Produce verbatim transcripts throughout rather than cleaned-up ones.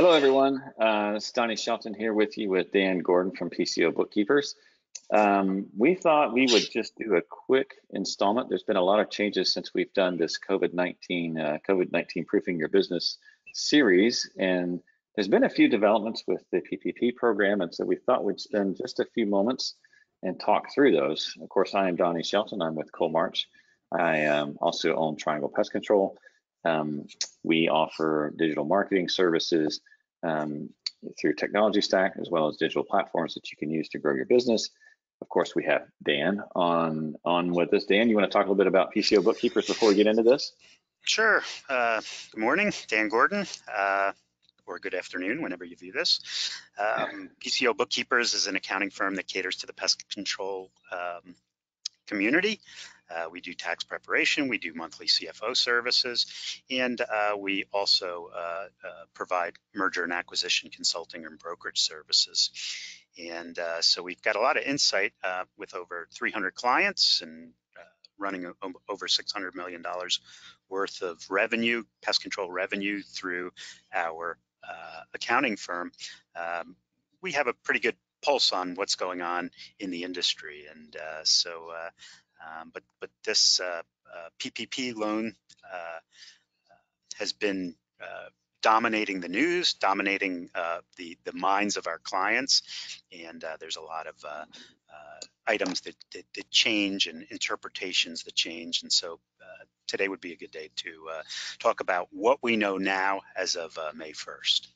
Hello, everyone. Uh, it's Donnie Shelton here with you with Dan Gordon from P C O Bookkeepers. Um, we thought we would just do a quick installment. There's been a lot of changes since we've done this COVID nineteen, uh, COVID nineteen Proofing Your Business series, and there's been a few developments with the P P P program, and so we thought we'd spend just a few moments and talk through those. Of course, I am Donnie Shelton. I'm with Coalmarch. I um, also own Triangle Pest Control. Um, we offer digital marketing services um, through Technology Stack, as well as digital platforms that you can use to grow your business. Of course, we have Dan on on with us. Dan, you want to talk a little bit about P C O Bookkeepers before we get into this? Sure. Uh, good morning, Dan Gordon, uh, or good afternoon, whenever you view this. Um, P C O Bookkeepers is an accounting firm that caters to the pest control um, community. Uh, we do tax preparation, we do monthly C F O services, and uh, we also uh, uh, provide merger and acquisition consulting and brokerage services. And uh, so we've got a lot of insight uh, with over three hundred clients and uh, running a, over six hundred million dollars worth of revenue, pest control revenue through our uh, accounting firm. Um, we have a pretty good pulse on what's going on in the industry. And uh, so, uh, Um, but but this uh, uh, P P P loan uh, has been uh, dominating the news, dominating uh, the the minds of our clients, and uh, there's a lot of uh, uh, items that, that that change and interpretations that change, and so uh, today would be a good day to uh, talk about what we know now as of uh, May first.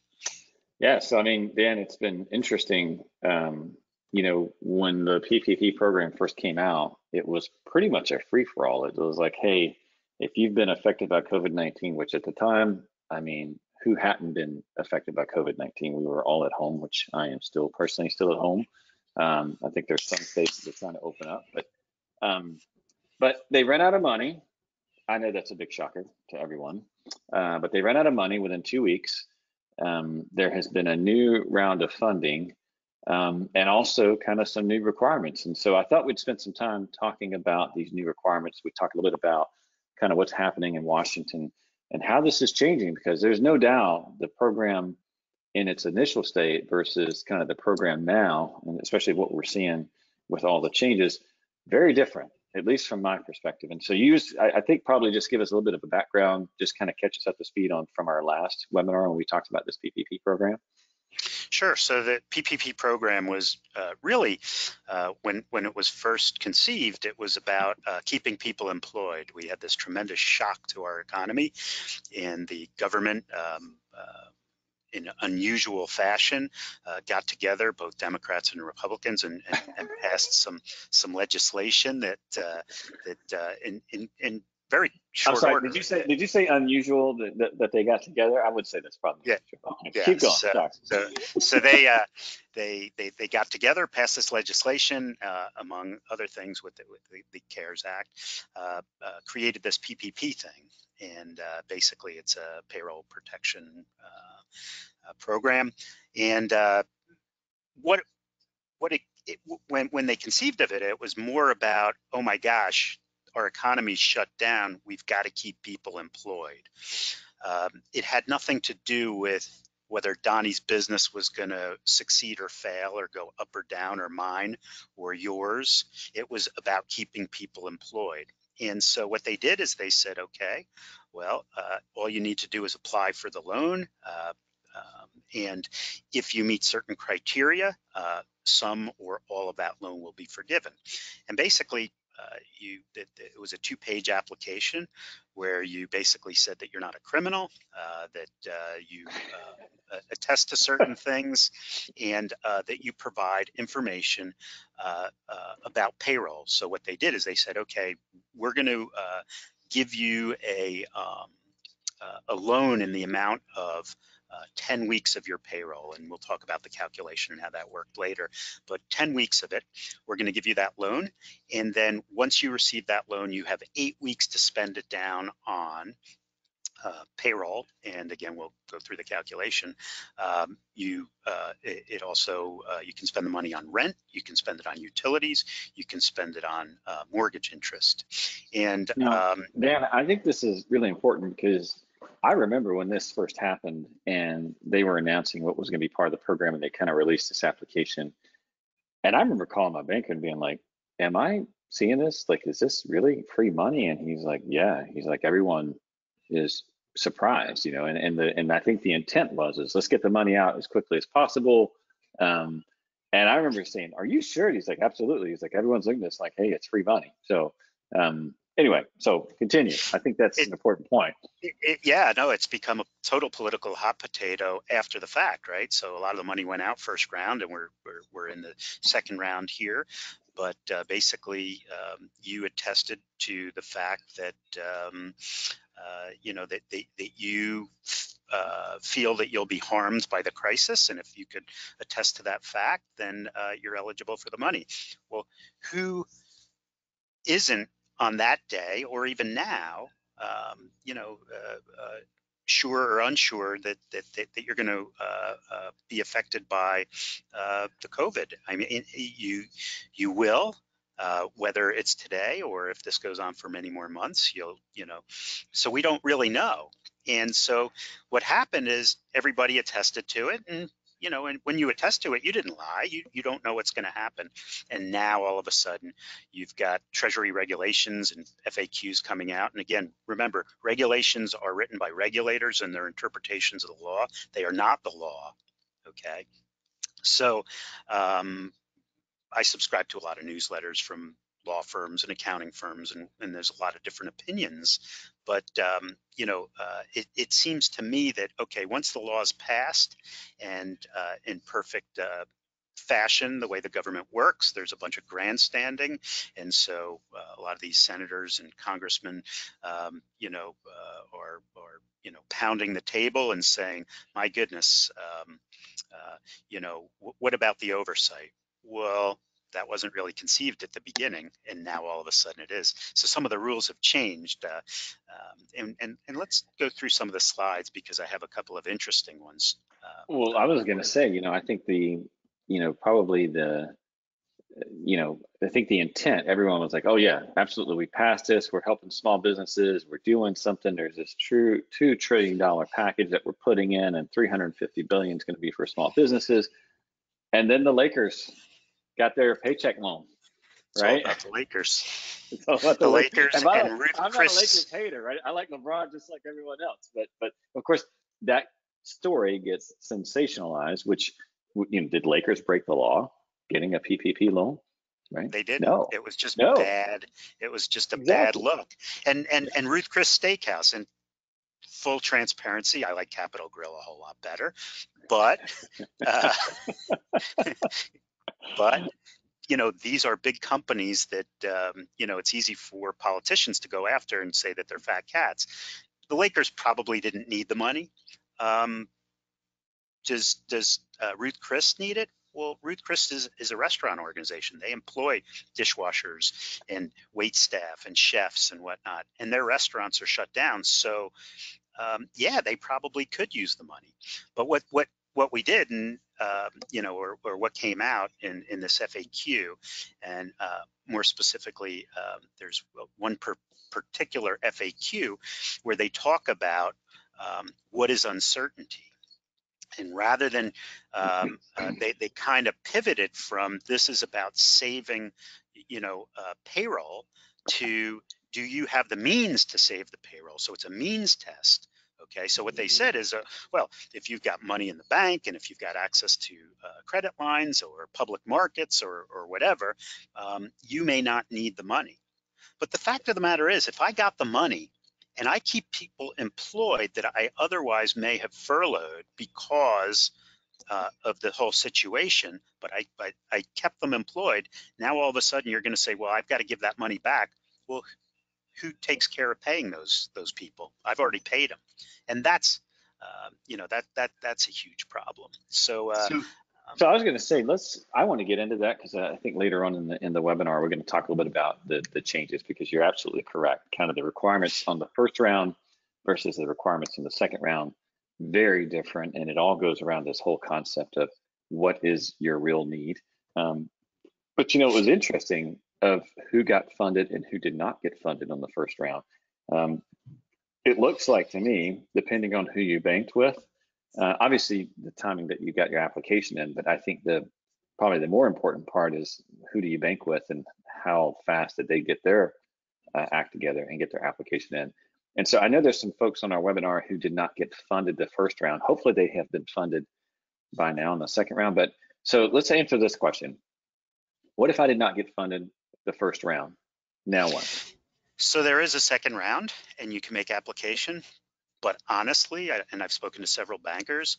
Yeah, so I mean, Dan, it's been interesting. Um, you know, when the P P P program first came out, it was pretty much a free-for-all. It was like, hey, if you've been affected by COVID nineteen, which at the time, I mean, who hadn't been affected by COVID nineteen? We were all at home, which I am still personally still at home. Um, I think there's some states that are trying to open up, but um, but they ran out of money. I know that's a big shocker to everyone, uh, but they ran out of money within two weeks. Um, there has been a new round of funding, Um, and also kind of some new requirements. And so I thought we'd spend some time talking about these new requirements. We talked a little bit about kind of what's happening in Washington and how this is changing, because there's no doubt the program in its initial state versus kind of the program now, and especially what we're seeing with all the changes, very different, at least from my perspective. And so you, I, I think probably just give us a little bit of a background, just kind of catch us up to speed on from our last webinar when we talked about this P P P program. Sure. So the P P P program was uh, really, uh, when when it was first conceived, it was about uh, keeping people employed. We had this tremendous shock to our economy, and the government, um, uh, in unusual fashion, uh, got together, both Democrats and Republicans, and, and, and passed some some legislation that uh, that uh, in in in. Very short. I'm sorry, order. Did you say? Did you say unusual that, that, that they got together? I would say that's probably. Yeah. Okay. Yeah. Keep going. So, sorry. so, so they uh, they they they got together, passed this legislation, uh, among other things, with the, with the, the CARES Act, uh, uh, created this P P P thing, and uh, basically it's a payroll protection uh, uh, program. And uh, what what it, it when when they conceived of it, it was more about, oh my gosh, our economy's shut down, we've got to keep people employed. Um, it had nothing to do with whether Donnie's business was going to succeed or fail or go up or down, or mine or yours. It was about keeping people employed. And so what they did is they said, okay, well, uh, all you need to do is apply for the loan. Uh, um, and if you meet certain criteria, uh, some or all of that loan will be forgiven. And basically, Uh, you, it, it was a two-page application where you basically said that you're not a criminal, uh, that uh, you uh, attest to certain things, and uh, that you provide information uh, uh, about payroll. So what they did is they said, okay, we're going to uh, give you a, um, uh, a loan in the amount of Uh, ten weeks of your payroll, and we'll talk about the calculation and how that worked later, but ten weeks of it, we're going to give you that loan, and then once you receive that loan, you have eight weeks to spend it down on uh, payroll, and again, we'll go through the calculation. Um, you, uh, it, it also, uh, you can spend the money on rent, you can spend it on utilities, you can spend it on uh, mortgage interest. And now, um, Dan, I think this is really important, because I remember when this first happened and they were announcing what was going to be part of the program, and they kind of released this application. And I remember calling my banker and being like, am I seeing this? Like, is this really free money? And he's like, yeah. He's like, everyone is surprised, you know, and, and the and I think the intent was is let's get the money out as quickly as possible. Um, and I remember saying, are you sure? And he's like, absolutely. He's like, everyone's looking at this like, hey, it's free money. So um, anyway, so continue. I think that's it, an important point. It, it, yeah, no, it's become a total political hot potato after the fact, right? So a lot of the money went out first round, and we're we're, we're in the second round here. But uh, basically, um, you attested to the fact that um, uh, you know that that, that you uh, feel that you'll be harmed by the crisis, and if you could attest to that fact, then uh, you're eligible for the money. Well, who isn't on that day, or even now, um, you know, uh, uh, sure or unsure that that that, that you're going to uh, uh, be affected by uh, the COVID? I mean, you you will, uh, whether it's today or if this goes on for many more months. You'll, you know, so we don't really know. And so what happened is everybody attested to it, and you know, and when you attest to it, you didn't lie. You you don't know what's going to happen, and now all of a sudden, you've got Treasury regulations and F A Qs coming out. And again, remember, regulations are written by regulators and their interpretations of the law. They are not the law. Okay, so um, I subscribe to a lot of newsletters from law firms and accounting firms, and, and there's a lot of different opinions. But um, you know, uh, it, it seems to me that okay, once the law is passed and uh, in perfect uh, fashion, the way the government works, there's a bunch of grandstanding, and so uh, a lot of these senators and congressmen, um, you know, uh, are, are you know pounding the table and saying, "My goodness, um, uh, you know, w- what about the oversight?" Well, that wasn't really conceived at the beginning, and now all of a sudden it is. So some of the rules have changed, uh, um, and, and and let's go through some of the slides because I have a couple of interesting ones. Uh, well, I was going to say, you know, I think the, you know, probably the, you know, I think the intent, everyone was like, oh yeah, absolutely, we passed this, we're helping small businesses, we're doing something. There's this true two trillion dollar package that we're putting in, and three hundred fifty billion dollars is going to be for small businesses. And then the Lakers got their paycheck loan, right? It's all about the Lakers. It's all about the, the Lakers, Lakers. And, and Ruth I'm Chris. Not a Lakers hater, right? I like LeBron just like everyone else, but but of course that story gets sensationalized. Which, you know, did Lakers break the law getting a P P P loan? Right? They didn't. No. It was just no. bad. It was just a exactly. bad look. And and and Ruth Chris Steakhouse, and full transparency, I like Capital Grill a whole lot better, but. Uh, But, you know, these are big companies that, um, you know, it's easy for politicians to go after and say that they're fat cats. The Lakers probably didn't need the money. Um, does does uh, Ruth Chris need it? Well, Ruth Chris is, is a restaurant organization. They employ dishwashers and wait staff and chefs and whatnot, and their restaurants are shut down. So, um, yeah, they probably could use the money. But what what what we did, and uh, you know, or, or what came out in, in this F A Q, and uh, more specifically, um, there's one per particular F A Q where they talk about um, what is uncertainty. And rather than, um, uh, they, they kind of pivoted from this is about saving, you know, uh, payroll to do you have the means to save the payroll? So it's a means test. Okay, so what they said is, uh, well, if you've got money in the bank and if you've got access to uh, credit lines or public markets or, or whatever, um, you may not need the money. But the fact of the matter is, if I got the money and I keep people employed that I otherwise may have furloughed because uh, of the whole situation, but I, I, I kept them employed, now all of a sudden you're going to say, well, I've got to give that money back. Well, who takes care of paying those those people? I've already paid them, and that's uh, you know that that that's a huge problem. So, uh, so, um, so I was going to say let's. I want to get into that because I think later on in the in the webinar we're going to talk a little bit about the the changes, because you're absolutely correct. Kind of the requirements on the first round versus the requirements in the second round, very different, and it all goes around this whole concept of what is your real need. Um, but you know, it was interesting of who got funded and who did not get funded on the first round. Um, it looks like to me, depending on who you banked with, uh, obviously the timing that you got your application in, but I think the probably the more important part is who do you bank with and how fast did they get their uh, act together and get their application in. And so I know there's some folks on our webinar who did not get funded the first round. Hopefully they have been funded by now in the second round. But so let's answer this question. What if I did not get funded the first round? Now what? So there is a second round and you can make application. But honestly, and I've spoken to several bankers,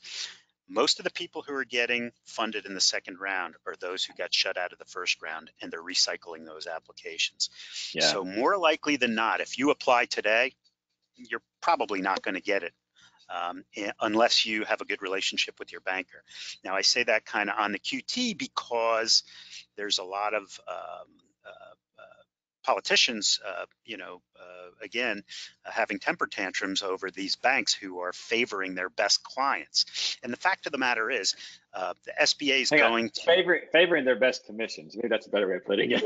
most of the people who are getting funded in the second round are those who got shut out of the first round, and they're recycling those applications. Yeah. So more likely than not, if you apply today, you're probably not going to get it um, unless you have a good relationship with your banker. Now, I say that kind of on the Q T because there's a lot of um, uh, uh, politicians, uh, you know, uh, again, uh, having temper tantrums over these banks who are favoring their best clients. And the fact of the matter is, uh, the S B A is Hang going on. to favoring, favoring their best commissions. Maybe that's a better way of putting it.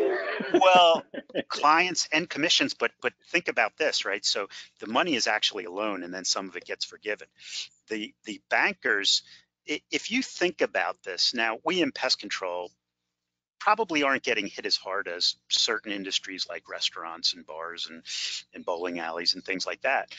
Well, clients and commissions, but but think about this, right? So the money is actually a loan, and then some of it gets forgiven. The the bankers, if you think about this, now we in pest control probably aren't getting hit as hard as certain industries like restaurants and bars and, and bowling alleys and things like that.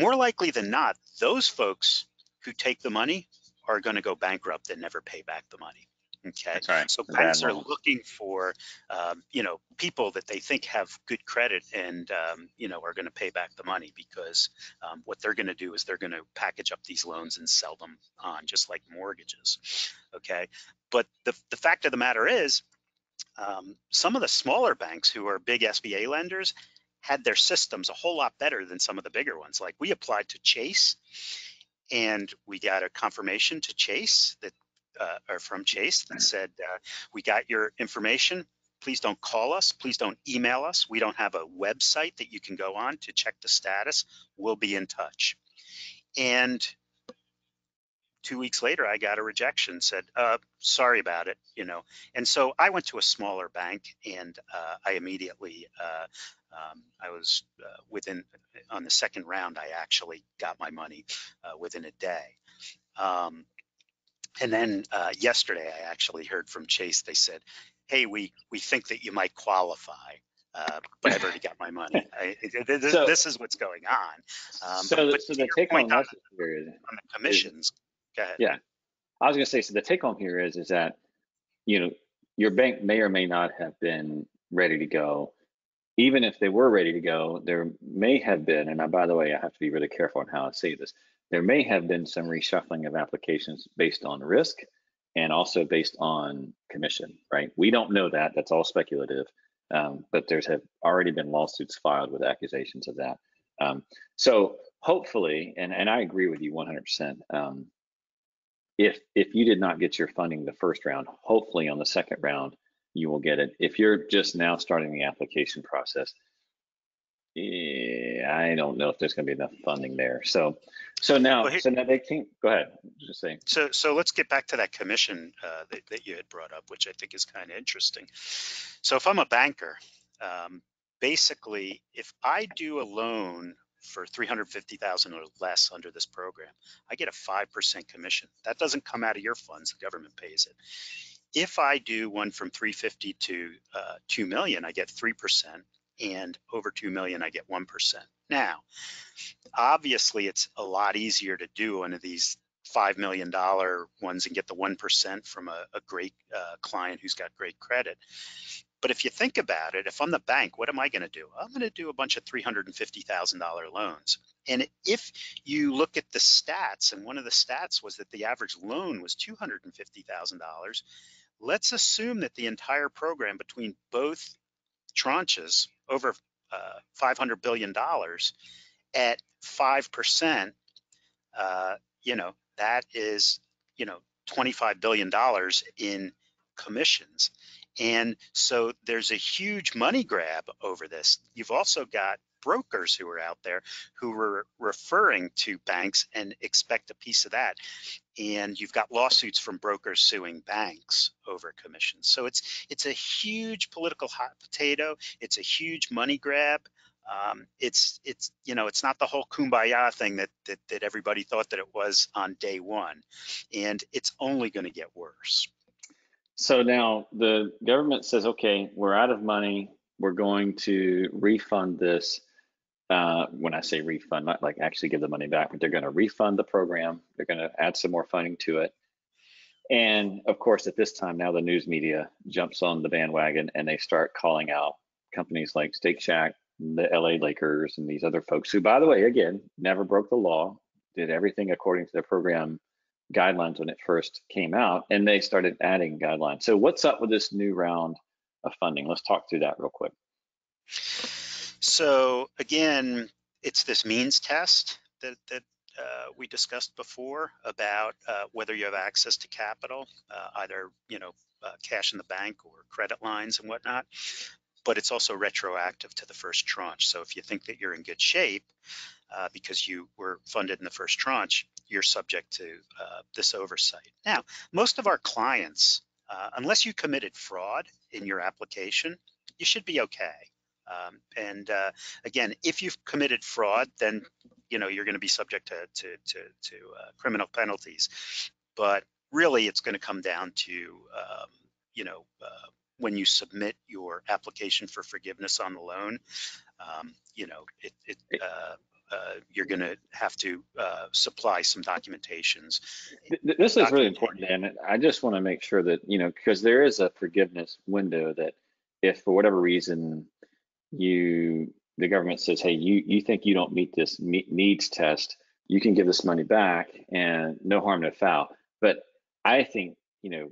More likely than not, those folks who take the money are going to go bankrupt and never pay back the money. Okay, right. So banks are looking for, um, you know, people that they think have good credit and, um, you know, are going to pay back the money, because um, what they're going to do is they're going to package up these loans and sell them on, just like mortgages. Okay, but the, the fact of the matter is, um, some of the smaller banks who are big S B A lenders had their systems a whole lot better than some of the bigger ones. Like we applied to Chase and we got a confirmation to Chase that Uh, or from Chase that said, uh, we got your information. Please don't call us. Please don't email us. We don't have a website that you can go on to check the status. We'll be in touch. And two weeks later, I got a rejection, said, uh, sorry about it, you know. And so I went to a smaller bank, and uh, I immediately, uh, um, I was uh, within, on the second round, I actually got my money uh, within a day. Um, And then uh, yesterday, I actually heard from Chase. They said, "Hey, we we think that you might qualify, uh, but I've already got my money." I, this, so, this is what's going on. Um, so, but, but so the take-home message here is on the commissions. Is, go ahead. Yeah, I was going to say. So the take-home here is is that you know your bank may or may not have been ready to go. Even if they were ready to go, there may have been. And I, by the way, I have to be really careful on how I say this. There may have been some reshuffling of applications based on risk and also based on commission, right? We don't know that, that's all speculative, um, but there's have already been lawsuits filed with accusations of that. Um, so hopefully, and, and I agree with you one hundred percent, um, if, if you did not get your funding the first round, hopefully on the second round, you will get it. If you're just now starting the application process, yeah, I don't know if there's going to be enough funding there. So, so now, well, here, so now they can't. Go ahead. Just saying. So, so let's get back to that commission uh, that, that you had brought up, which I think is kind of interesting. So, if I'm a banker, um, basically, if I do a loan for three hundred fifty thousand dollars or less under this program, I get a five percent commission. That doesn't come out of your funds; the government pays it. If I do one from three hundred fifty thousand dollars to uh, two million dollars, I get three percent. And over two million, I get one percent. Now, obviously, it's a lot easier to do one of these five million dollar ones and get the one percent from a, a great uh, client who's got great credit. But if you think about it, if I'm the bank, what am I going to do? I'm going to do a bunch of three hundred fifty thousand dollar loans. And if you look at the stats, and one of the stats was that the average loan was two hundred fifty thousand dollars, let's assume that the entire program between both tranches over uh, five hundred billion dollars at five percent, uh, you know, that is, you know, twenty-five billion dollars in commissions. And so there's a huge money grab over this. You've also got brokers who are out there who were referring to banks and expect a piece of that. And you've got lawsuits from brokers suing banks over commissions. So it's it's a huge political hot potato. It's a huge money grab. Um, it's it's you know it's not the whole kumbaya thing that that, that everybody thought that it was on day one, and it's only going to get worse. So now the government says, okay, we're out of money. We're going to refund this. Uh, when I say refund, not like actually give the money back, but they're going to refund the program. They're going to add some more funding to it. And of course, at this time now, the news media jumps on the bandwagon and they start calling out companies like Shake Shack, the L A Lakers, and these other folks who, by the way, again, never broke the law, did everything according to their program guidelines when it first came out, and they started adding guidelines. So what's up with this new round of funding? Let's talk through that real quick. So again, it's this means test that, that uh, we discussed before about uh, whether you have access to capital, uh, either you know uh, cash in the bank or credit lines and whatnot. But it's also retroactive to the first tranche. So if you think that you're in good shape uh, because you were funded in the first tranche, you're subject to uh, this oversight. Now, most of our clients, uh, unless you committed fraud in your application, you should be okay. Um, and uh, again, if you've committed fraud, then you know you're going to be subject to to to, to uh, criminal penalties. But really, it's going to come down to um, you know. Uh, when you submit your application for forgiveness on the loan, um, you know, it, it, uh, uh, you're going to have to uh, supply some documentations. This is really important, Dan. I just want to make sure that, you know, because there is a forgiveness window that if for whatever reason you, the government says, hey, you, you think you don't meet this needs test, you can give this money back and no harm, no foul. But I think, you know,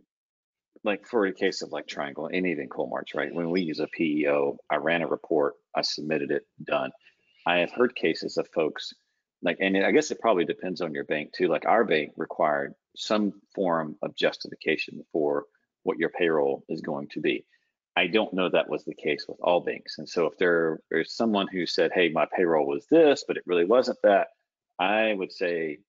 like for a case of like Triangle and even Coalmarch, right? When we use a P E O, I ran a report, I submitted it, done. I have heard cases of folks like, and I guess it probably depends on your bank too. Like our bank required some form of justification for what your payroll is going to be. I don't know that was the case with all banks. And so if there is someone who said, hey, my payroll was this, but it really wasn't that, I would say,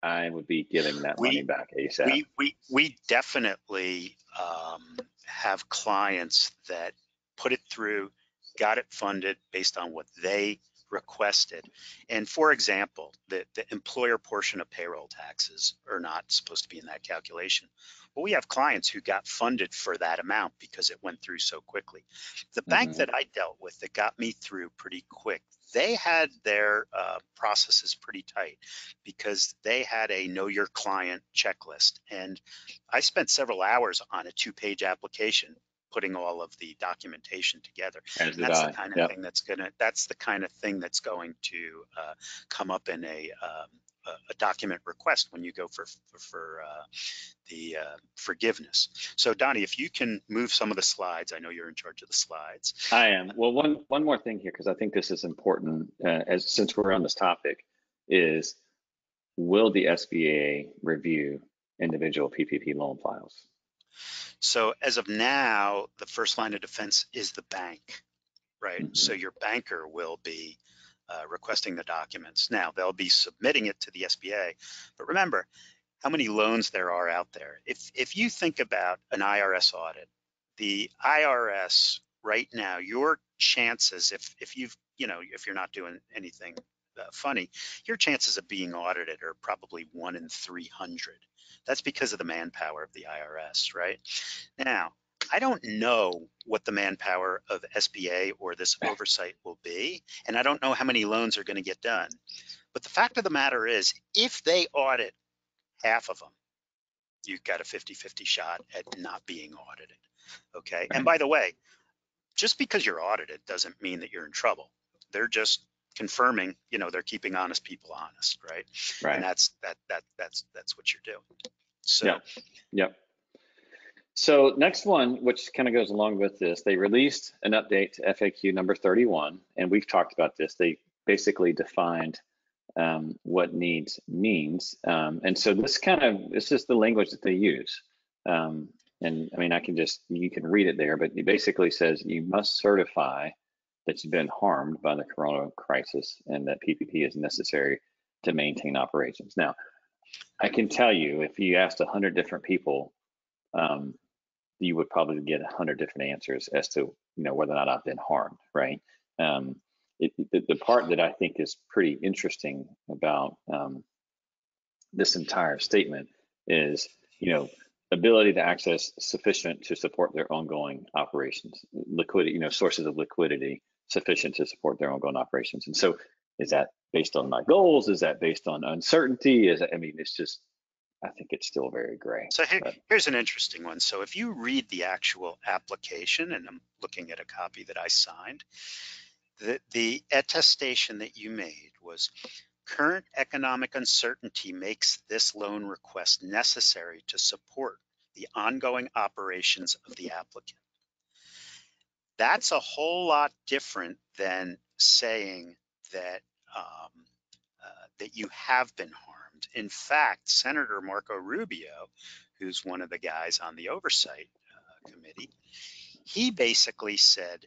I would be giving that we, money back ASAP. We we we definitely um, have clients that put it through, got it funded based on what they requested. And for example, the the employer portion of payroll taxes are not supposed to be in that calculation. But we have clients who got funded for that amount because it went through so quickly. The mm-hmm. bank that I dealt with that got me through pretty quick, they had their uh, processes pretty tight because they had a know your client checklist. And I spent several hours on a two-page application putting all of the documentation together. And that's the kind of yep. thing that's gonna, that's the kind of thing that's going to uh, come up in a, um, a document request when you go for, for, for uh, the uh, forgiveness. So Donnie, if you can move some of the slides, I know you're in charge of the slides. I am. Well, one, one more thing here, because I think this is important uh, as since we're on this topic is, will the S B A review individual P P P loan files? So as of now, the first line of defense is the bank, right? Mm-hmm. So your banker will be Uh, requesting the documents. Now, they'll be submitting it to the S B A, but remember how many loans there are out there. If if you think about an I R S audit, the I R S right now, your chances, if if you've you know if you're not doing anything uh, funny, your chances of being audited are probably one in three hundred. That's because of the manpower of the I R S right now. I don't know what the manpower of S B A or this oversight will be, and I don't know how many loans are going to get done. But the fact of the matter is, if they audit half of them, you've got a fifty fifty shot at not being audited, okay? And by the way, just because you're audited doesn't mean that you're in trouble. They're just confirming, you know, they're keeping honest people honest, right? Right. And that's, that, that, that's, that's what you're doing. So, yep. Yep. So next one, which kind of goes along with this, they released an update to F A Q number thirty-one, and we've talked about this. They basically defined um, what needs means. Um, and so this kind of, this is the language that they use. Um, and I mean, I can just, you can read it there, but it basically says you must certify that you've been harmed by the corona crisis and that P P P is necessary to maintain operations. Now, I can tell you, if you asked one hundred different people, um, you would probably get a hundred different answers as to, you know, whether or not I've been harmed, right? Um, it, the, the part that I think is pretty interesting about um, this entire statement is, you know, ability to access sufficient to support their ongoing operations, liquidity, you know, sources of liquidity sufficient to support their ongoing operations. And so, is that based on my goals? Is that based on uncertainty? Is that, I mean, it's just, I think it's still very gray. So here, here's an interesting one. So if you read the actual application, and I'm looking at a copy that I signed, the, the attestation that you made was, current economic uncertainty makes this loan request necessary to support the ongoing operations of the applicant. That's a whole lot different than saying that um, uh, that you have been harmed. In fact, Senator Marco Rubio, who's one of the guys on the oversight uh, committee, he basically said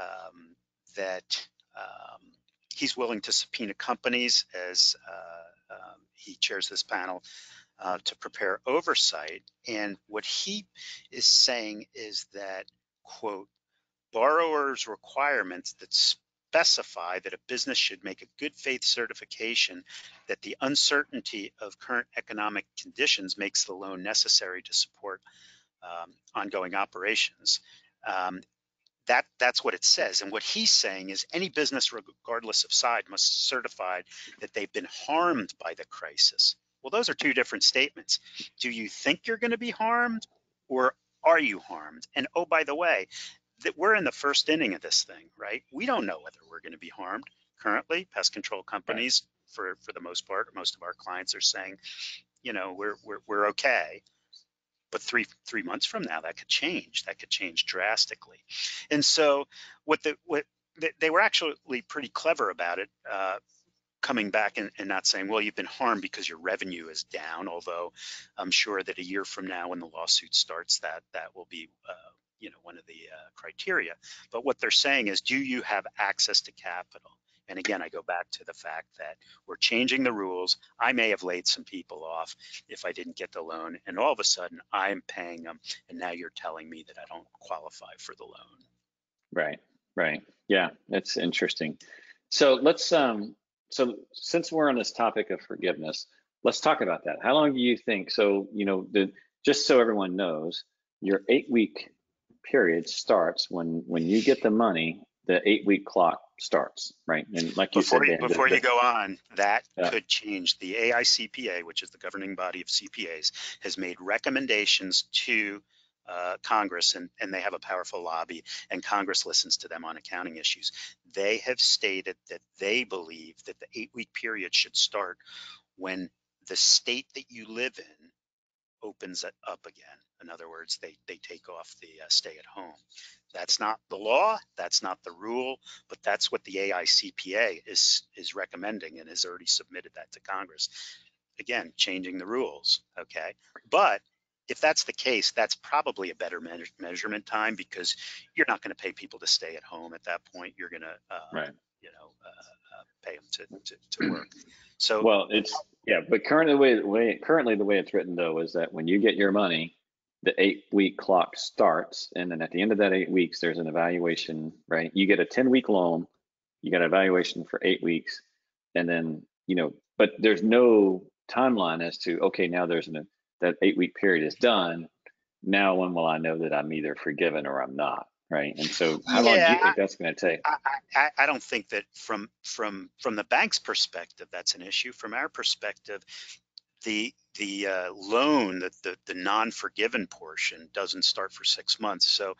um, that um, he's willing to subpoena companies, as uh, um, he chairs this panel, uh, to prepare oversight. And what he is saying is that, quote, borrower's requirements that specify that a business should make a good faith certification that the uncertainty of current economic conditions makes the loan necessary to support um, ongoing operations. Um, That, that's what it says. And what he's saying is any business, regardless of size, must certify that they've been harmed by the crisis. Well, those are two different statements. Do you think you're going to be harmed, or are you harmed? And oh, by the way, that we're in the first inning of this thing, right? We don't know whether we're going to be harmed. Currently, pest control companies, right, for, for the most part, most of our clients are saying, you know, we're, we're, we're okay. But three three months from now, that could change. That could change drastically. And so, what the what they were actually pretty clever about it, uh, coming back and, and not saying, well, you've been harmed because your revenue is down. Although, I'm sure that a year from now, when the lawsuit starts, that that will be uh, you know, one of the uh, criteria. But what they're saying is, do you have access to capital? And again, I go back to the fact that we're changing the rules. I may have laid some people off if I didn't get the loan, and all of a sudden I'm paying them, and now you're telling me that I don't qualify for the loan. Right, right. Yeah, that's interesting. So let's, um, so since we're on this topic of forgiveness, let's talk about that. How long do you think, so, you know, the, just so everyone knows, your eight week period starts when, when you get the money, the eight week clock starts, right? And like you said, before you, Dan, before the, the, you go on, that uh, could change. The A I C P A, which is the governing body of C P As, has made recommendations to uh, Congress, and, and they have a powerful lobby, and Congress listens to them on accounting issues. They have stated that they believe that the eight week period should start when the state that you live in opens it up again. In other words, they, they take off the uh, stay at home. That's not the law, that's not the rule, but that's what the A I C P A is, is recommending and has already submitted that to Congress. Again, changing the rules, okay? But if that's the case, that's probably a better me measurement time, because you're not gonna pay people to stay at home at that point. You're gonna, uh, right. you know, uh, uh, pay them to, to, to work. So, well, it's, yeah, but currently the way, way, currently the way it's written though is that when you get your money, the eight week clock starts, and then at the end of that eight weeks, there's an evaluation, right? You get a ten week loan, you got an evaluation for eight weeks, and then, you know, but there's no timeline as to, okay, now there's an, that eight week period is done. Now, when will I know that I'm either forgiven or I'm not, right? And so how yeah, long do you think that's gonna take? I, I, I don't think that from, from, from the bank's perspective, that's an issue. From our perspective, the the uh, loan, that the, the non-forgiven portion doesn't start for six months. So,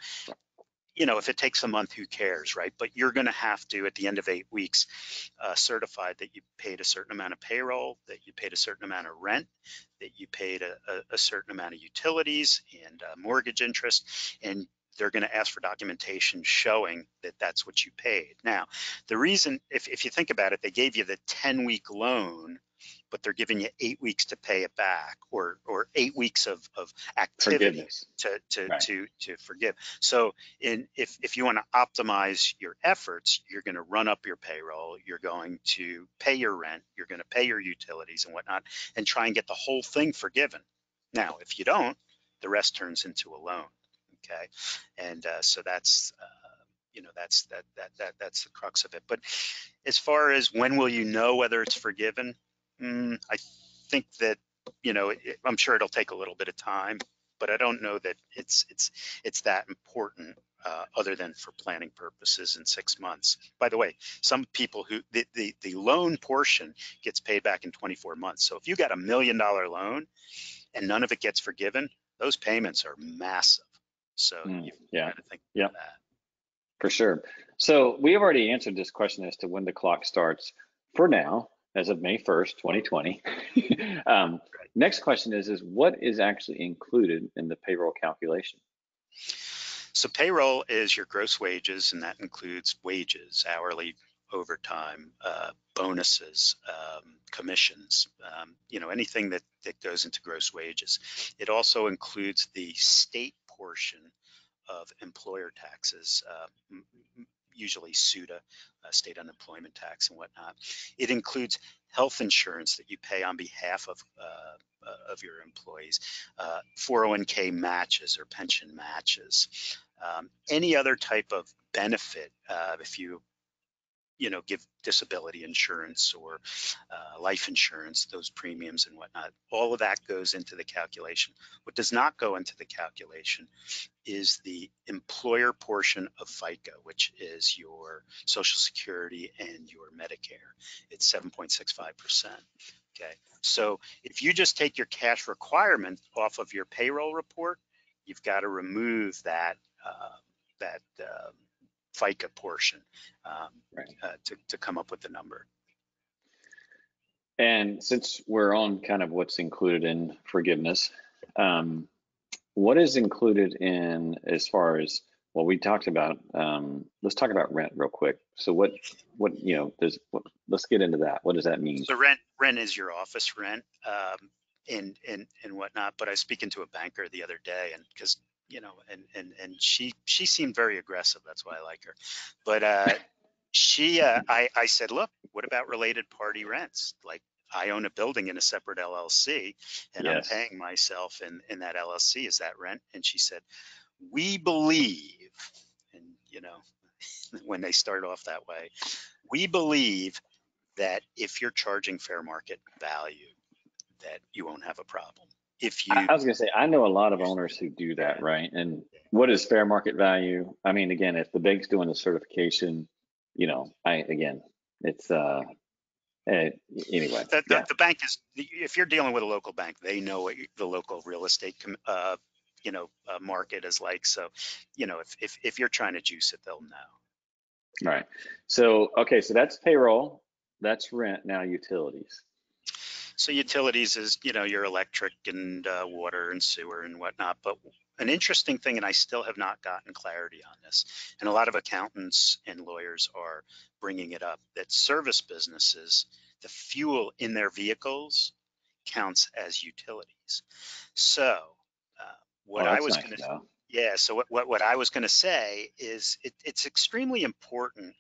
you know, if it takes a month, who cares, right? But you're gonna have to, at the end of eight weeks, uh, certify that you paid a certain amount of payroll, that you paid a certain amount of rent, that you paid a, a, a certain amount of utilities and uh, mortgage interest, and they're gonna ask for documentation showing that that's what you paid. Now, the reason, if, if you think about it, they gave you the ten week loan, but they're giving you eight weeks to pay it back, or or eight weeks of, of activities to to, right. to to forgive. So in if, if you want to optimize your efforts, you're going to run up your payroll, you're going to pay your rent, you're going to pay your utilities and whatnot, and try and get the whole thing forgiven. Now, if you don't, the rest turns into a loan, okay? And uh, so that's, uh, you know, that's that that that that's the crux of it. But as far as when will you know whether it's forgiven, mm, I think that, you know, it, I'm sure it'll take a little bit of time, but I don't know that it's it's it's that important, uh, other than for planning purposes in six months. By the way, some people who the the, the loan portion gets paid back in twenty-four months. So if you got a million dollar loan and none of it gets forgiven, those payments are massive. So mm, you've yeah, got to think yeah. about that. For sure. So we have already answered this question as to when the clock starts. For now, as of May first, twenty twenty. um, next question is, is what is actually included in the payroll calculation? So payroll is your gross wages, and that includes wages, hourly, overtime, uh, bonuses, um, commissions, um, you know, anything that, that goes into gross wages. It also includes the state portion of employer taxes, uh, usually SUTA, uh, state unemployment tax and whatnot. It includes health insurance that you pay on behalf of uh, uh, of your employees, uh, four oh one K matches or pension matches, um, any other type of benefit, uh, if you you know, give disability insurance or uh, life insurance, those premiums and whatnot. All of that goes into the calculation. What does not go into the calculation is the employer portion of FICA, which is your Social Security and your Medicare. It's seven point six five percent. Okay, so if you just take your cash requirement off of your payroll report, you've got to remove that, uh, that, uh, FICA portion um, right. uh, to, to come up with the number. And since we're on kind of what's included in forgiveness, um, what is included in as far as what we talked about? Um, let's talk about rent real quick. So what, what you know, there's, what, let's get into that. What does that mean? So rent, rent is your office rent um, and, and, and whatnot. But I was speaking to a banker the other day, and because you know, and, and, and she, she seemed very aggressive. That's why I like her. But uh, she, uh, I, I said, look, what about related party rents? Like I own a building in a separate L L C and yes. I'm paying myself in, in that L L C. Is that rent? And she said, we believe, and you know, when they start off that way, we believe that if you're charging fair market value, that you won't have a problem. If you, I was gonna say, I know a lot of owners who do that, right? And what is fair market value? I mean, again, if the bank's doing a certification, you know, I again, it's uh, anyway. The, the, yeah. the bank is, if you're dealing with a local bank, they know what the local real estate, uh, you know, uh, market is like. So, you know, if if if you're trying to juice it, they'll know. All right. So okay, so that's payroll, that's rent. Now utilities. So utilities is, you know, your electric and uh, water and sewer and whatnot. But an interesting thing, and I still have not gotten clarity on this, and a lot of accountants and lawyers are bringing it up, that service businesses, the fuel in their vehicles counts as utilities. So uh, what oh, I was nice going to, yeah. So what, what, what I was going to say is it, it's extremely important.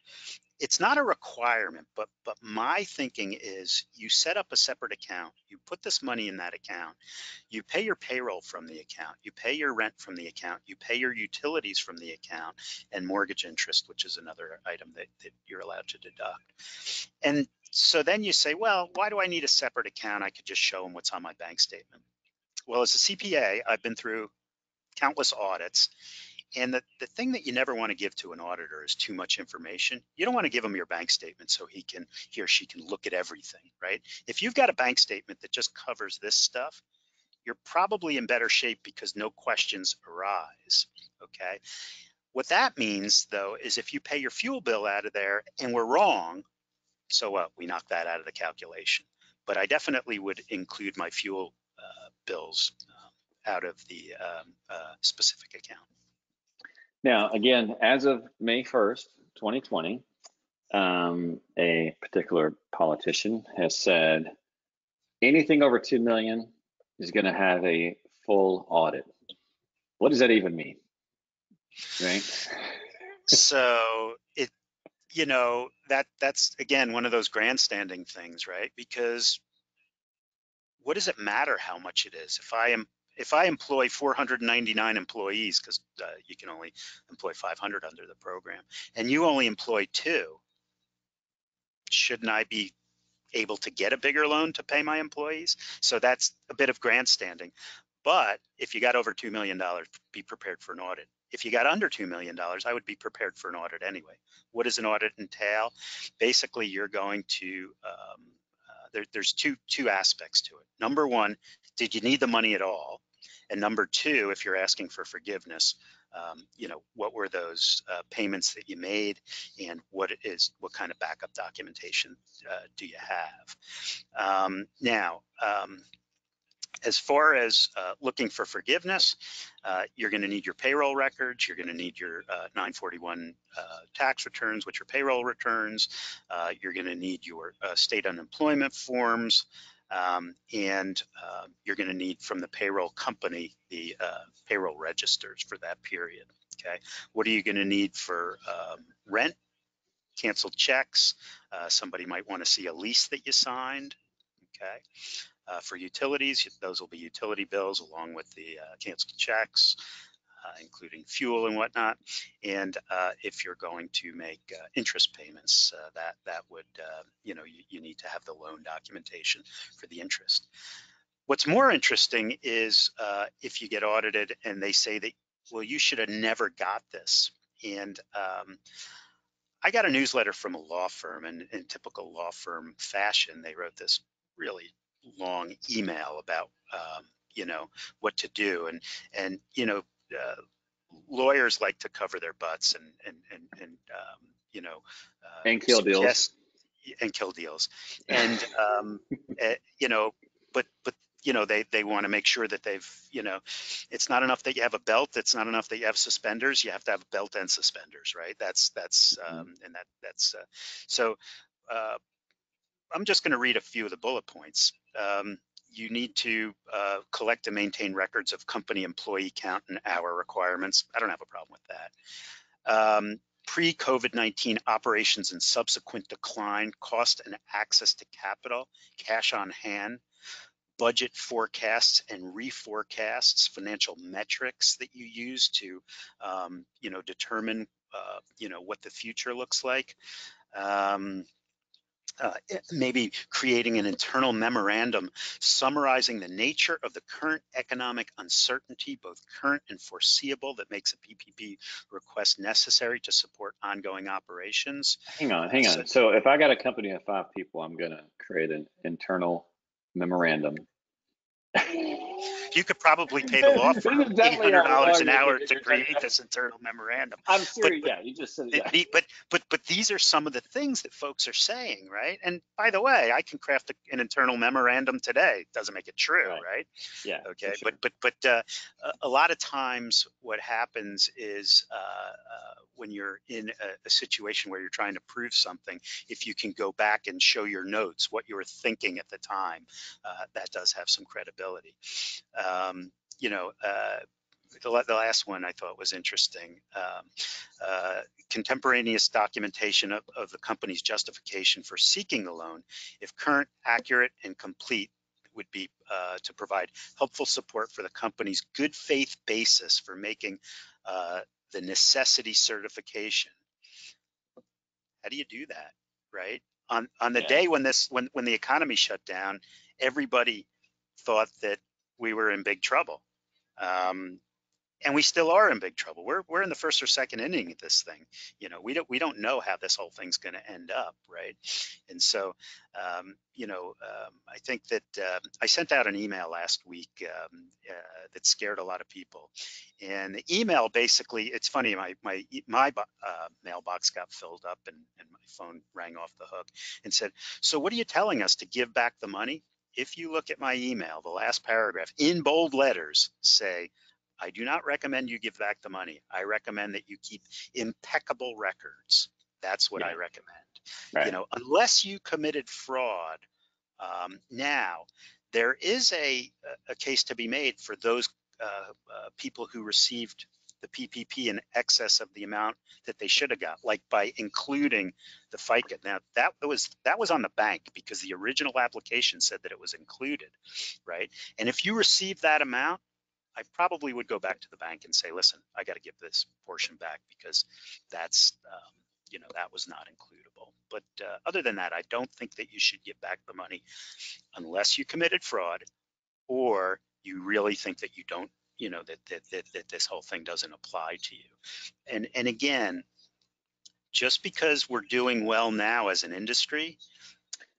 It's not a requirement, but but my thinking is you set up a separate account, you put this money in that account, you pay your payroll from the account, you pay your rent from the account, you pay your utilities from the account, and mortgage interest, which is another item that, that you're allowed to deduct. And so then you say, well, why do I need a separate account? I could just show them what's on my bank statement. Well, as a C P A, I've been through countless audits. And the, the thing that you never want to give to an auditor is too much information. You don't want to give him your bank statement so he can, he or she can look at everything, right? If you've got a bank statement that just covers this stuff, you're probably in better shape because no questions arise, okay? What that means though, is if you pay your fuel bill out of there and we're wrong, so what? We knock that out of the calculation. But I definitely would include my fuel uh, bills um, out of the um, uh, specific account. Now, again, as of May first, twenty twenty, um, a particular politician has said anything over two million dollars is going to have a full audit. What does that even mean? Right? So it, you know, that that's again one of those grandstanding things, right? Because what does it matter how much it is if I am if I employ four hundred ninety-nine employees, because uh, you can only employ five hundred under the program, and you only employ two, shouldn't I be able to get a bigger loan to pay my employees? So that's a bit of grandstanding. But if you got over two million dollars, be prepared for an audit. If you got under two million dollars, I would be prepared for an audit anyway. What does an audit entail? Basically, you're going to, um, uh, there, there's two, two aspects to it. Number one, did you need the money at all? And number two, if you're asking for forgiveness, um, you know, what were those uh, payments that you made, and what it is, what kind of backup documentation uh, do you have? Um, now, um, as far as uh, looking for forgiveness, uh, you're going to need your payroll records, you're going to need your uh, nine forty-one uh, tax returns, which are payroll returns, uh, you're going to need your uh, state unemployment forms, um, and uh, you're going to need from the payroll company the uh, payroll registers for that period. Okay, what are you going to need for um, rent, canceled checks, uh, somebody might want to see a lease that you signed, okay. Uh, for utilities, those will be utility bills along with the uh, canceled checks, uh, including fuel and whatnot. And uh, if you're going to make uh, interest payments, uh, that that would, uh, you know, you, you need to have the loan documentation for the interest. What's more interesting is uh, if you get audited and they say that, well, you should have never got this. And um, I got a newsletter from a law firm, and in typical law firm fashion, they wrote this really long email about um, you know, what to do, and and you know, uh, lawyers like to cover their butts and and and, and um, you know, uh, and kill deals and kill deals and um, uh, you know, but but you know, they they want to make sure that they've, you know, it's not enough that you have a belt, it's not enough that you have suspenders, you have to have a belt and suspenders, right? That's that's um, and that that's uh, so. Uh, I'm just going to read a few of the bullet points. Um, you need to uh, collect and maintain records of company employee count and hour requirements. I don't have a problem with that. Um, Pre-COVID nineteen operations and subsequent decline, cost and access to capital, cash on hand, budget forecasts and reforecasts, financial metrics that you use to, um, you know, determine, uh, you know, what the future looks like. Um, Uh, maybe creating an internal memorandum summarizing the nature of the current economic uncertainty, both current and foreseeable, that makes a P P P request necessary to support ongoing operations. Hang on, hang on. So, so if I got a company of five people, I'm going to create an internal memorandum. You could probably pay the law firm eight hundred dollars an hour to create this internal memorandum. I'm serious, but, yeah, you just said yeah. But, but, but, but these are some of the things that folks are saying, right? And by the way, I can craft a, an internal memorandum today. Doesn't make it true, right? right? Yeah. Okay, sure. but, but, but uh, a lot of times what happens is uh, uh, when you're in a, a situation where you're trying to prove something, if you can go back and show your notes, what you were thinking at the time, uh, that does have some credibility. Um, you know, uh, the, the last one I thought was interesting. Um, uh, contemporaneous documentation of, of the company's justification for seeking the loan, if current, accurate, and complete, would be uh, to provide helpful support for the company's good faith basis for making uh, the necessity certification. How do you do that, right? On on the yeah. day when this when when the economy shut down, everybody thought that we were in big trouble, um, and we still are in big trouble. We're we're in the first or second inning of this thing. You know, we don't we don't know how this whole thing's going to end up, right? And so, um, you know, um, I think that uh, I sent out an email last week um, uh, that scared a lot of people. And the email basically, it's funny, my my my uh, mailbox got filled up, and and my phone rang off the hook and said, "So what are you telling us, to give back the money?" If you look at my email, the last paragraph in bold letters say, I do not recommend you give back the money. I recommend that you keep impeccable records. That's what yeah. I recommend. Right. You know, unless you committed fraud. Um, now, there is a, a case to be made for those uh, uh, people who received the P P P in excess of the amount that they should have got, like by including the FICA. Now that was that was on the bank, because the original application said that it was included, right? And if you receive that amount, I probably would go back to the bank and say, listen, I got to give this portion back because that's, um, you know, that was not includable. But uh, other than that, I don't think that you should give back the money unless you committed fraud or you really think that you don't, you know, that that, that, that this whole thing doesn't apply to you. And, and again, just because we're doing well now as an industry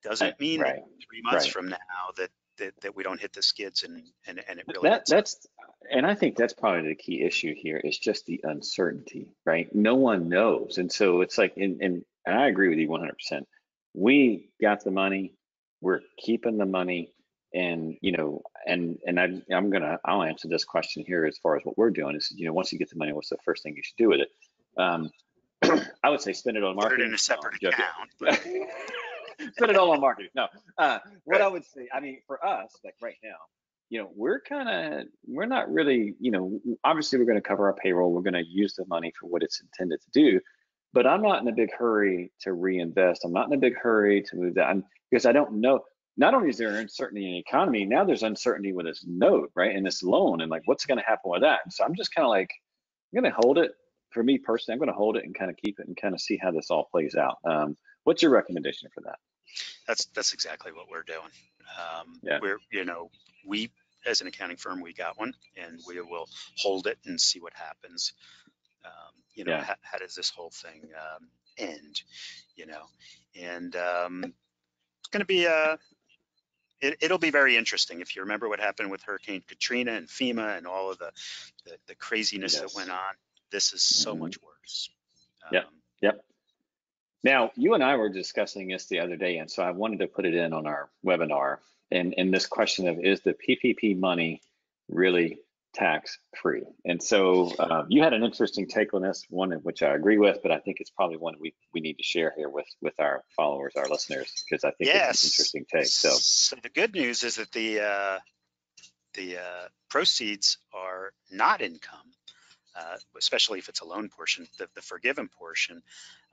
doesn't mean right. that three months right. from now that, that that we don't hit the skids and and, and it really that, that's up. And I think that's probably the key issue here is just the uncertainty, right? No one knows, and so it's like, and and, and I agree with you one hundred percent. We got the money, we're keeping the money, and you know, and and I, I'm gonna I'll answer this question here as far as what we're doing is, you know, once you get the money, what's the first thing you should do with it? Um, I would say spend it on marketing. Put it in a separate oh, account. Put it all on marketing. No, uh, what right. I would say, I mean, for us, like right now, you know, we're kind of, we're not really, you know, obviously we're going to cover our payroll. We're going to use the money for what it's intended to do, but I'm not in a big hurry to reinvest. I'm not in a big hurry to move that. I'm, because I don't know, not only is there uncertainty in the economy, now there's uncertainty with this note, right? And this loan and like, what's going to happen with that? And so I'm just kind of like, I'm going to hold it. For me personally, I'm going to hold it and kind of keep it and kind of see how this all plays out. Um, What's your recommendation for that? That's that's exactly what we're doing. Um, yeah. We're you know we as an accounting firm we got one and we will hold it and see what happens. Um, you know yeah. how, how does this whole thing um, end? You know, and um, it's going to be a it, it'll be very interesting. If you remember what happened with Hurricane Katrina and FEMA and all of the the, the craziness yes. that went on, this is so mm-hmm. much worse. Um, yep. Yep. Now, you and I were discussing this the other day, and so I wanted to put it in on our webinar, and, and this question of, is the P P P money really tax-free? And so um, you had an interesting take on this, one of which I agree with, but I think it's probably one we, we need to share here with, with our followers, our listeners, because I think yes. it's an interesting take. So. so the good news is that the, uh, the uh, proceeds are not income. Uh, especially if it's a loan portion, the, the forgiven portion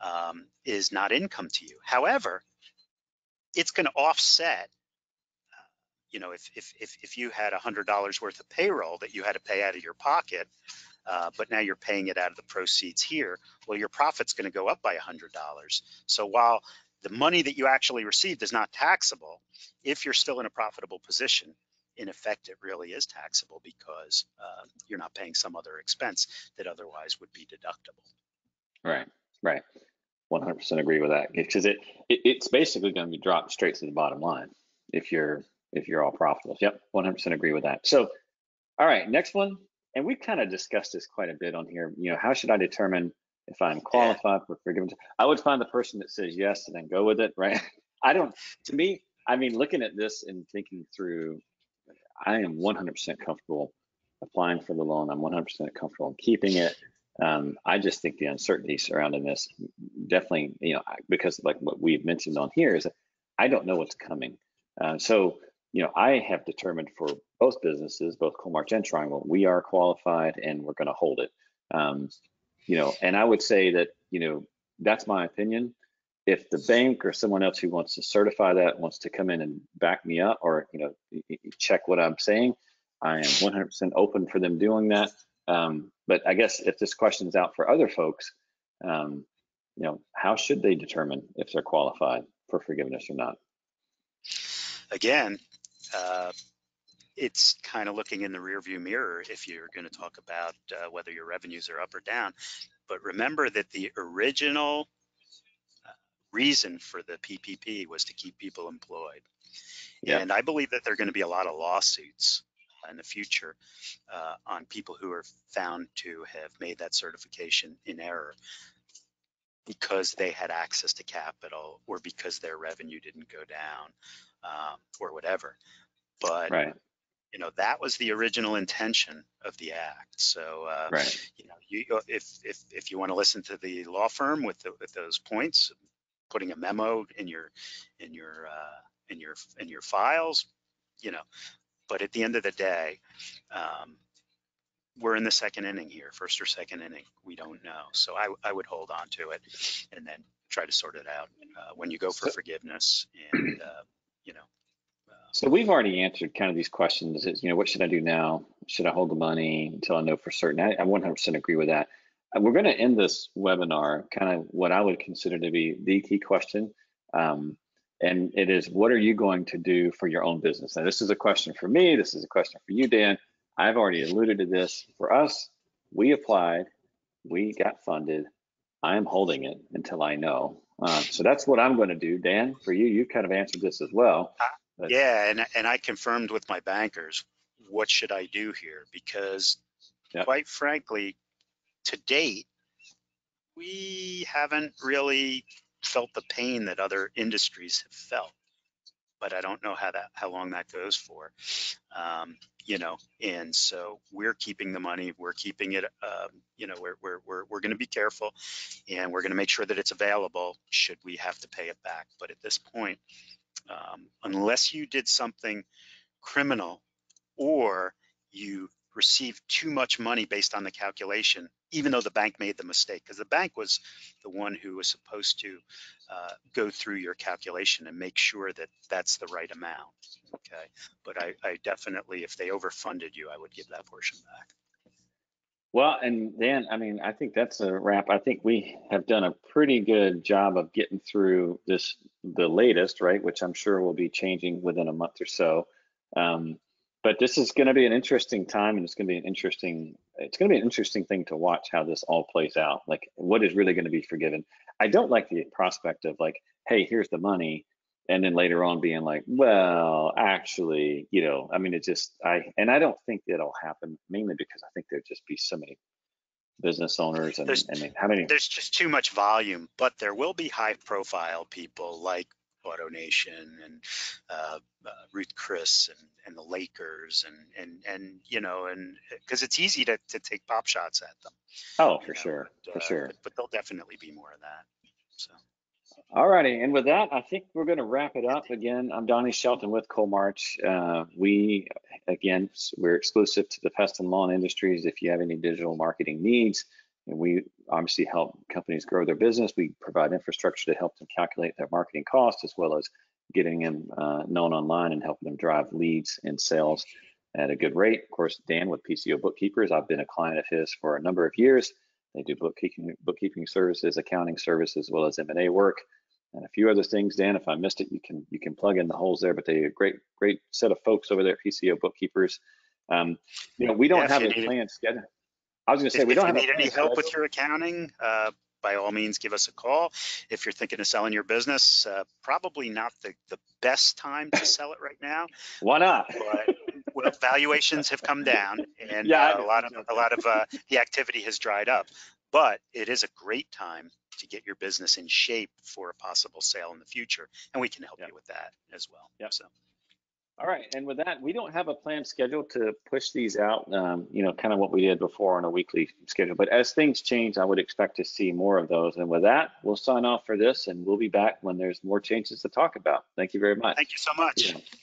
um, is not income to you. However, it's going to offset, uh, you know, if, if, if, if you had one hundred dollars worth of payroll that you had to pay out of your pocket, uh, but now you're paying it out of the proceeds here, well, your profit's going to go up by one hundred dollars. So while the money that you actually received is not taxable, if you're still in a profitable position, in effect, it really is taxable because uh, you're not paying some other expense that otherwise would be deductible. Right, right. one hundred percent agree with that because it, it it's basically going to be dropped straight to the bottom line if you're if you're all profitable. Yep, one hundred percent agree with that. So, all right, next one, and we kind of discussed this quite a bit on here. You know, how should I determine if I'm qualified for forgiveness? I would find the person that says yes and then go with it, right? I don't. To me, I mean, looking at this and thinking through. I am one hundred percent comfortable applying for the loan. I'm one hundred percent comfortable in keeping it. Um, I just think the uncertainty surrounding this definitely, you know, because like what we've mentioned on here is that I don't know what's coming. Uh, so, you know, I have determined for both businesses, both Coalmarch and Triangle, we are qualified and we're going to hold it. Um, you know, and I would say that, you know, that's my opinion. If the bank or someone else who wants to certify that wants to come in and back me up or, you know, check what I'm saying, I am one hundred percent open for them doing that. Um, but I guess if this question's out for other folks, um, you know, how should they determine if they're qualified for forgiveness or not? Again, uh, it's kind of looking in the rearview mirror if you're going to talk about uh, whether your revenues are up or down. But remember that the original reason for the P P P was to keep people employed. Yeah. And I believe that there are going to be a lot of lawsuits in the future uh, on people who are found to have made that certification in error because they had access to capital or because their revenue didn't go down um, or whatever. But right. you know, that was the original intention of the act. So, uh, right. you know, you, if if if you want to listen to the law firm with the, with those points, putting a memo in your in your uh, in your in your files, you know. But at the end of the day, um, we're in the second inning here, first or second inning. We don't know, so I I would hold on to it, and then try to sort it out uh, when you go for forgiveness, and uh, you know, uh, So we've already answered kind of these questions. Is, you know, what should I do now? Should I hold the money until I know for certain? I, I one hundred percent agree with that. We're going to end this webinar, kind of what I would consider to be the key question. Um, and it is, what are you going to do for your own business? Now, this is a question for me. This is a question for you, Dan. I've already alluded to this. For us, we applied, we got funded. I'm holding it until I know. Um, so that's what I'm going to do. Dan, for you, you've kind of answered this as well. But... Yeah, and, and I confirmed with my bankers, what should I do here? Because yep. quite frankly, to date, we haven't really felt the pain that other industries have felt, but I don't know how that how long that goes for, um, you know. And so we're keeping the money, we're keeping it, um, you know, we're we're we're we're going to be careful, and we're going to make sure that it's available should we have to pay it back. But at this point, um, unless you did something criminal or you received too much money based on the calculation, even though the bank made the mistake, because the bank was the one who was supposed to uh, go through your calculation and make sure that that's the right amount, okay? But I, I definitely, if they overfunded you, I would give that portion back. Well, and Dan, I mean, I think that's a wrap. I think we have done a pretty good job of getting through this, the latest, right? Which I'm sure will be changing within a month or so. Um, But this is going to be an interesting time, and it's going to be an interesting, it's going to be an interesting thing to watch how this all plays out. Like, what is really going to be forgiven? I don't like the prospect of like, hey, here's the money, and then later on being like, well, actually, you know, I mean, it just, I, and I don't think it'll happen, mainly because I think there'd just be so many business owners and, there's, and how many. There's just too much volume, but there will be high profile people like Auto Nation and uh, uh, Ruth Chris and, and the Lakers and and and you know, and because it's easy to, to take pop shots at them. Oh, for know, sure, but, for uh, sure. But, but there'll definitely be more of that. So. All righty, and with that, I think we're going to wrap it up. Again, I'm Donnie Shelton with Coalmarch. Uh, we again, we're exclusive to the pest and lawn industries. If you have any digital marketing needs, and we obviously help companies grow their business. We provide infrastructure to help them calculate their marketing costs, as well as getting them uh, known online and helping them drive leads and sales at a good rate. Of course, Dan with P C O Bookkeepers, I've been a client of his for a number of years. They do bookkeeping, bookkeeping services, accounting services, as well as M and A work, and a few other things. Dan, if I missed it, you can you can plug in the holes there. But they're a great great set of folks over there at P C O Bookkeepers. Um, you know, we don't have a plan scheduled. I was going to say, if, we don't if you have need any help with your accounting, uh, by all means, give us a call. If you're thinking of selling your business, uh, probably not the, the best time to sell it right now. Why not? But, well, valuations have come down, and yeah, uh, a lot of a lot of uh, the activity has dried up. But it is a great time to get your business in shape for a possible sale in the future, and we can help yep. you with that as well. Yep. So. All right, and with that, we don't have a planned schedule to push these out, um, you know, kind of what we did before on a weekly schedule. But as things change, I would expect to see more of those. And with that, we'll sign off for this, and we'll be back when there's more changes to talk about. Thank you very much. Thank you so much. Yeah.